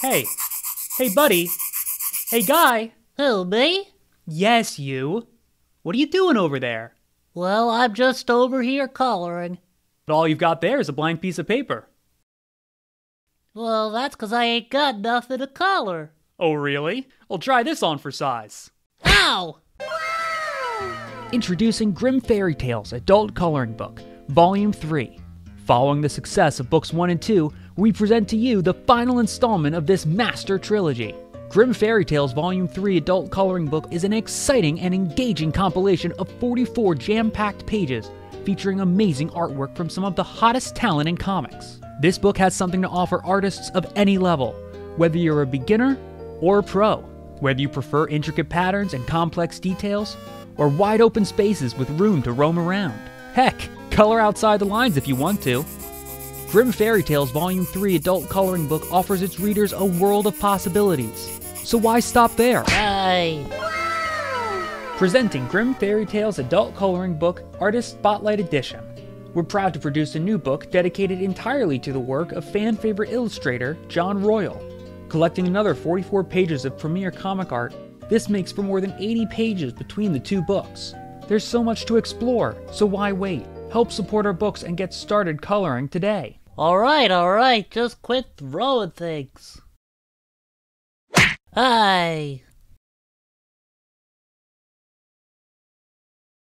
Hey. Hey, buddy. Hey, guy. Who, me? Yes, you. What are you doing over there? Well, I'm just over here coloring. But all you've got there is a blank piece of paper. Well, that's 'cause I ain't got nothing to color. Oh, really? Well, try this on for size. Ow! Introducing Grimm Fairy Tales Adult Coloring Book, Volume 3. Following the success of Books 1 and 2, we present to you the final installment of this master trilogy. Grimm Fairy Tales Volume 3 Adult Coloring Book is an exciting and engaging compilation of 44 jam-packed pages, featuring amazing artwork from some of the hottest talent in comics. This book has something to offer artists of any level, whether you're a beginner or a pro, whether you prefer intricate patterns and complex details, or wide open spaces with room to roam around. Heck, color outside the lines if you want to. Grimm Fairy Tales Volume 3 Adult Coloring Book offers its readers a world of possibilities. So why stop there? Hey. Presenting Grimm Fairy Tales Adult Coloring Book Artist Spotlight Edition. We're proud to produce a new book dedicated entirely to the work of fan favorite illustrator John Royle. Collecting another 44 pages of premier comic art, this makes for more than 80 pages between the two books. There's so much to explore, so why wait? Help support our books and get started coloring today. All right, just quit throwing things. Aye.